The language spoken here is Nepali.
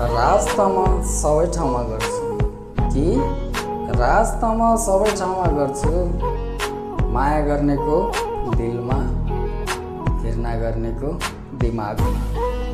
राजतामा सबै ठाउँमा गर्छु कि राजतामा सबै ठाउँमा गर्छु माया गर्नेको दिलमा घृणा गर्नेको दिमागमा।